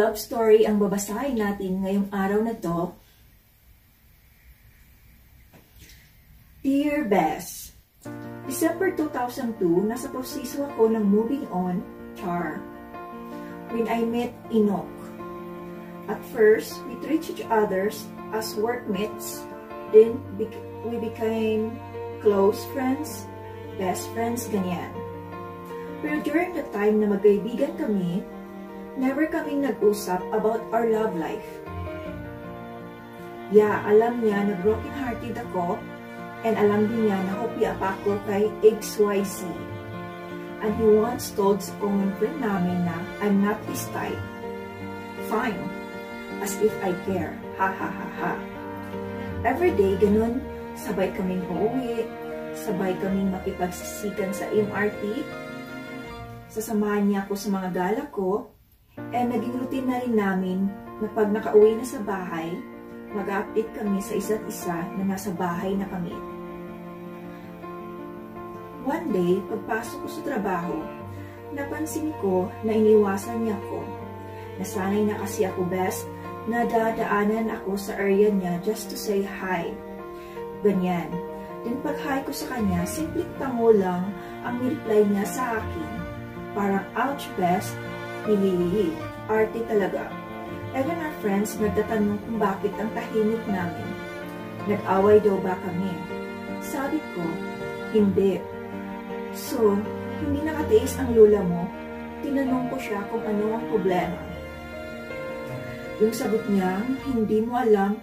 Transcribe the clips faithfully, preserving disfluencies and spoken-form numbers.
love story ang babasahin natin ngayong araw na to. Dear Bess, December two thousand two, nasa proseso ako ng moving on, Char, when I met Enoch. At first, we treated each other as workmates, then we became close friends, best friends, ganyan. Pero during the time na magkaibigan kami, never kaming nag-usap about our love life. Yeah, alam niya na broken-hearted ako, and alam din niya na kopya pa ako kay X Y Z. And he once told sa common friend namin na I'm not his type. Fine, as if I care. Ha ha ha ha. Every day, ganun, sabay kaming pauwi, sabay kaming makipagsisikan sa M R T, sasamahan niya ako sa mga gala ko, and naging routine na rin namin na pag nakauwi na sa bahay, mag-update kami sa isa't isa na nasa bahay na kami. One day, pagpasok ko sa trabaho, napansin ko na iniwasan niya ako. Nasanay na kasi ako, Best, na dadaanan ako sa area niya just to say hi. Ganyan. Then pag-hi ko sa kanya, simpleng tango lang ang nireply niya sa akin. Parang, ouch, Best, hilihihi, arte talaga. Even our friends nagtatanong kung bakit ang tahimik namin. Nag-away daw ba kami? Sabi ko, hindi. So, hindi nakatiis ang lula mo, tinanong ko siya kung ano ang problema. Yung sagot niya, hindi mo alam,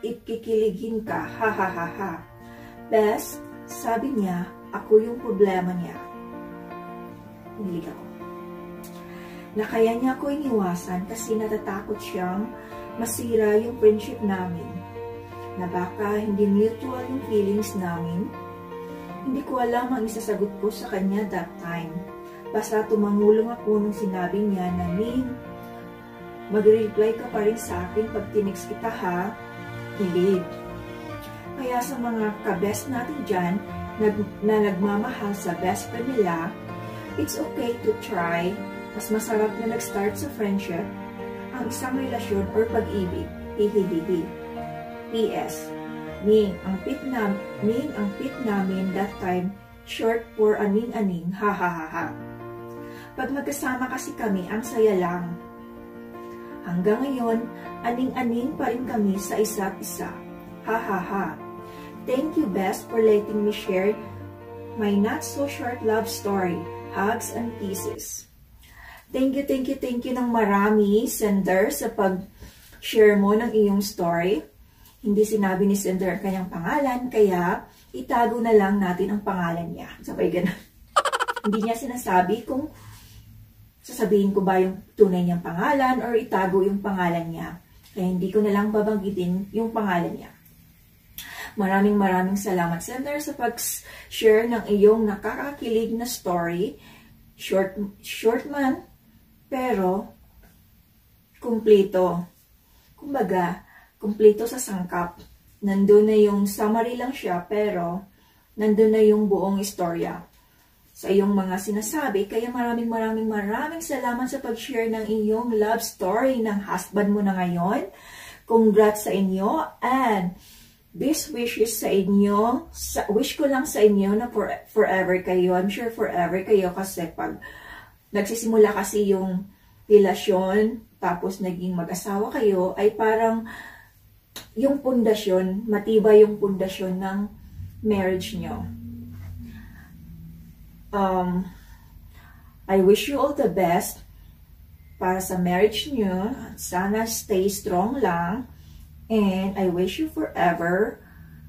ikikiligin ka, ha ha ha ha. Best, sabi niya, ako yung problema niya. Hindi ako. Na kaya niya ako iniwasan kasi natatakot siyang masira yung friendship namin. Na baka hindi mutual yung feelings namin. Hindi ko alam ang isasagot ko sa kanya that time. Basta tumangulong ako nung sinabi niya na, Ning, mag-reply ka pa rin sa akin pag tinext kita, ha? Hilid. Kaya sa mga ka-best natin dyan na, na nagmamahal sa best friend nila, it's okay to try. Mas masarap na nag-start sa friendship ang isang relasyon or pag-ibig. Hihihihi. P S. Ning, ang pit nam, Ning, ang pit namin that time, short for aning-aning, ha ha ha ha. Pag magkasama kasi kami, ang saya lang. Hanggang ngayon, aning-aning pa rin kami sa isa't isa. Ha ha ha. Thank you, Best, for letting me share my not-so-short love story. Hugs and kisses. Thank you, thank you, thank you ng marami, Sender, sa pag-share mo ng iyong story. Hindi sinabi ni Sender ang kanyang pangalan, kaya itago na lang natin ang pangalan niya. Sabay ganun. Hindi niya sinasabi kung sasabihin ko ba yung tunay niyang pangalan or itago yung pangalan niya. Kaya hindi ko na lang babanggitin yung pangalan niya. Maraming maraming salamat, Sender, sa pag-share ng iyong nakakakilig na story. Short, short man, pero kumpleto. Kumbaga, kumpleto sa sangkap. Nandun na yung summary lang siya, pero nandun na yung buong istorya sa iyong mga sinasabi. Kaya maraming maraming maraming salamat sa pag-share ng iyong love story ng husband mo na ngayon. Congrats sa inyo, and best wishes sa inyo. Sa, wish ko lang sa inyo na for, forever kayo. I'm sure forever kayo kasi pag nagsisimula kasi yung relasyon, tapos naging mag-asawa kayo, ay parang yung pundasyon, matibay yung pundasyon ng marriage nyo. Um, I wish you all the best para sa marriage nyo. Sana stay strong lang. And I wish you forever,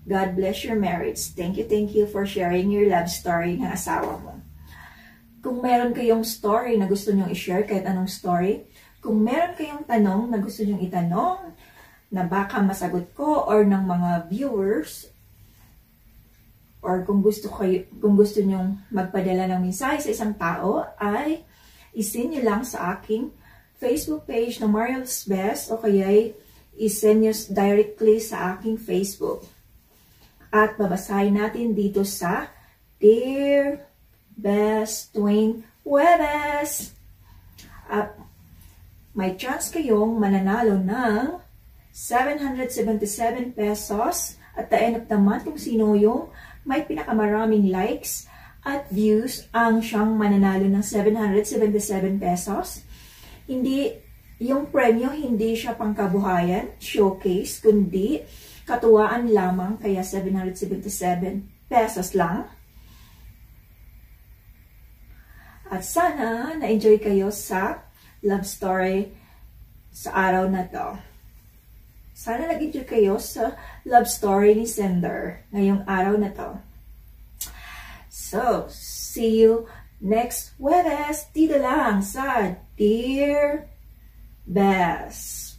God bless your marriage. Thank you, thank you for sharing your love story ng asawa mo. Kung meron kayong story na gusto nyong i-share, kahit anong story, kung meron kayong tanong na gusto nyong itanong, na baka masagot ko or ng mga viewers, or kung gusto, kayo, kung gusto nyong magpadala ng mensahe sa isang tao, ay isin nyo lang sa aking Facebook page na Marialuz Best, o kaya'y i-send nyo directly sa aking Facebook. At babasahin natin dito sa Dear Best Twin Webes. Uh, may chance kayong mananalo ng seven hundred seventy-seven pesos at the end of the month kung sino yung may pinakamaraming likes at views ang siyang mananalo ng seven hundred seventy-seven pesos. Hindi, yung premyo hindi siya pangkabuhayan, showcase, kundi katuwaan lamang, kaya seven hundred seventy-seven pesos lang. At sana na-enjoy kayo sa love story sa araw na to. Sana nag-enjoy kayo sa love story ni Sender ngayong araw na to. So, see you next Wednesday dito lang sa Dear Best.